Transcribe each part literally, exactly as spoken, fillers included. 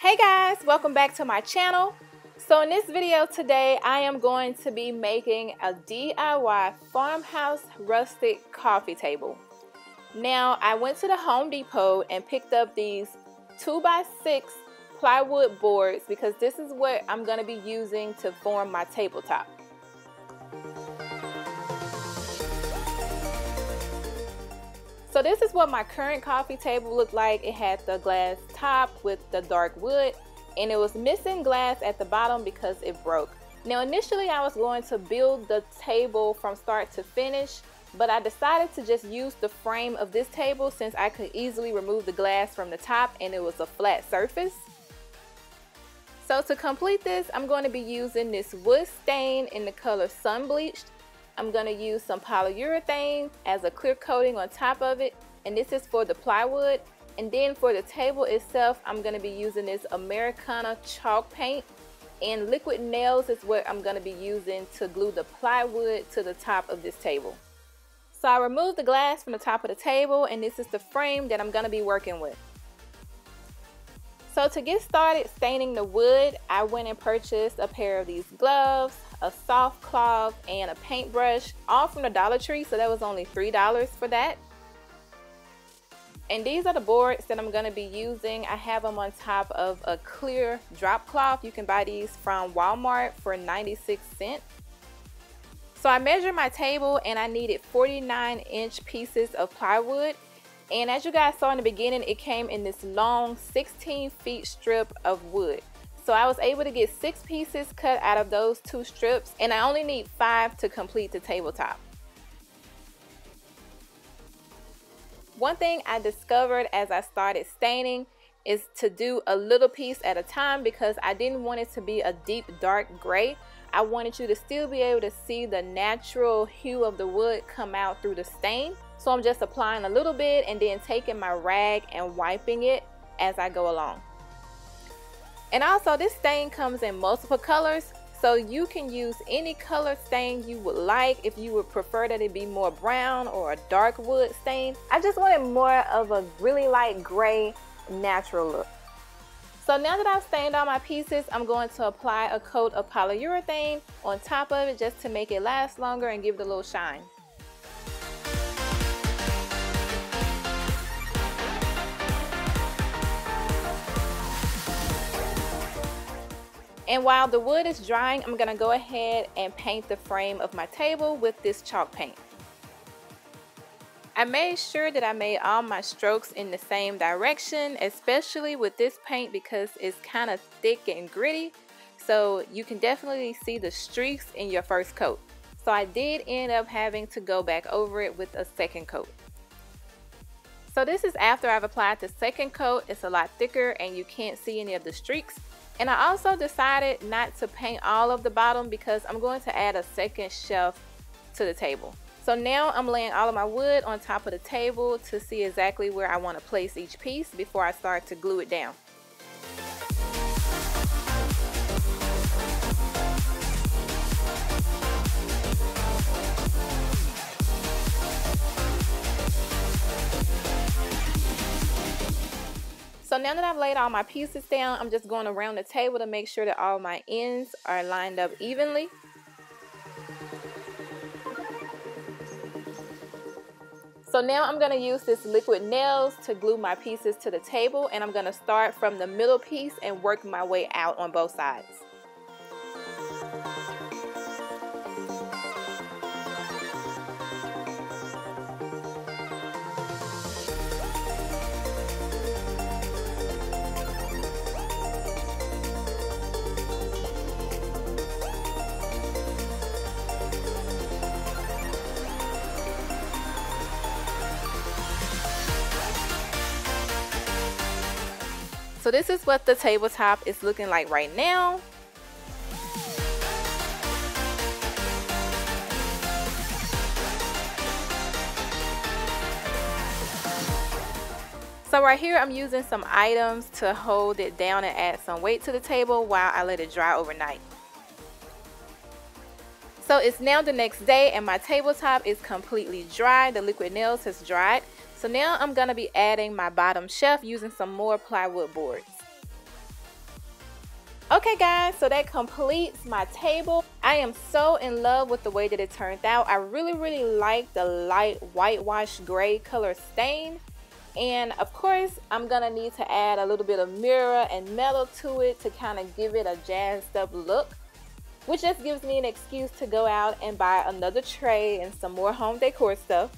Hey guys, welcome back to my channel. So in this video today, I am going to be making a D I Y farmhouse rustic coffee table. Now, I went to the Home Depot and picked up these two by six plywood boards because this is what I'm going to be using to form my tabletop. So this is what my current coffee table looked like. It had the glass top with the dark wood, and it was missing glass at the bottom because it broke. Now initially I was going to build the table from start to finish, but I decided to just use the frame of this table since I could easily remove the glass from the top and it was a flat surface. So to complete this, I'm going to be using this wood stain in the color Sun Bleached. I'm going to use some polyurethane as a clear coating on top of it, and this is for the plywood. And then for the table itself, I'm going to be using this Americana chalk paint, and Liquid Nails is what I'm going to be using to glue the plywood to the top of this table. So I removed the glass from the top of the table, and this is the frame that I'm going to be working with. So to get started staining the wood, I went and purchased a pair of these gloves, a soft cloth, and a paintbrush, all from the Dollar Tree, so that was only three dollars for that. And these are the boards that I'm going to be using. I have them on top of a clear drop cloth. You can buy these from Walmart for ninety-six cents. So I measured my table and I needed forty-nine inch pieces of plywood. And as you guys saw in the beginning, it came in this long sixteen feet strip of wood. So I was able to get six pieces cut out of those two strips, and I only need five to complete the tabletop. One thing I discovered as I started staining is to do a little piece at a time because I didn't want it to be a deep dark gray. I wanted you to still be able to see the natural hue of the wood come out through the stain. So I'm just applying a little bit and then taking my rag and wiping it as I go along. And also, this stain comes in multiple colors, so you can use any color stain you would like if you would prefer that it be more brown or a dark wood stain. I just wanted more of a really light gray natural look. So now that I've stained all my pieces, I'm going to apply a coat of polyurethane on top of it just to make it last longer and give it a little shine. And while the wood is drying, I'm going to go ahead and paint the frame of my table with this chalk paint. I made sure that I made all my strokes in the same direction, especially with this paint because it's kind of thick and gritty, so you can definitely see the streaks in your first coat. So I did end up having to go back over it with a second coat. So this is after I've applied the second coat. It's a lot thicker and you can't see any of the streaks. And I also decided not to paint all of the bottom because I'm going to add a second shelf to the table. So now I'm laying all of my wood on top of the table to see exactly where I want to place each piece before I start to glue it down. So now that I've laid all my pieces down, I'm just going around the table to make sure that all my ends are lined up evenly. So now I'm going to use this Liquid Nails to glue my pieces to the table, and I'm going to start from the middle piece and work my way out on both sides. So this is what the tabletop is looking like right now. So right here I'm using some items to hold it down and add some weight to the table while I let it dry overnight. So it's now the next day and my tabletop is completely dry. The Liquid Nails has dried. So now I'm going to be adding my bottom shelf using some more plywood boards. Okay guys, so that completes my table. I am so in love with the way that it turned out. I really, really like the light whitewash gray color stain. And of course, I'm gonna need to add a little bit of mirror and metal to it to kind of give it a jazzed up look, which just gives me an excuse to go out and buy another tray and some more home decor stuff.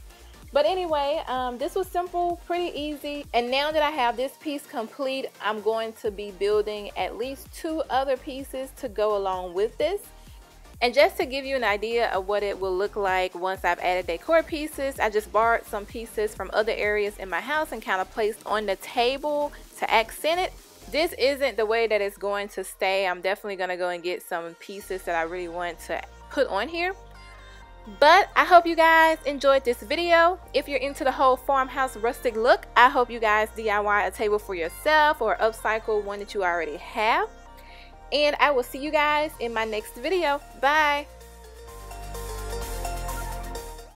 But anyway, um, this was simple, pretty easy. And now that I have this piece complete, I'm going to be building at least two other pieces to go along with this. And just to give you an idea of what it will look like once I've added decor pieces, I just borrowed some pieces from other areas in my house and kind of placed on the table to accent it. This isn't the way that it's going to stay. I'm definitely going to go and get some pieces that I really want to put on here. But I hope you guys enjoyed this video. If you're into the whole farmhouse rustic look, I hope you guys D I Y a table for yourself or upcycle one that you already have. And I will see you guys in my next video. Bye!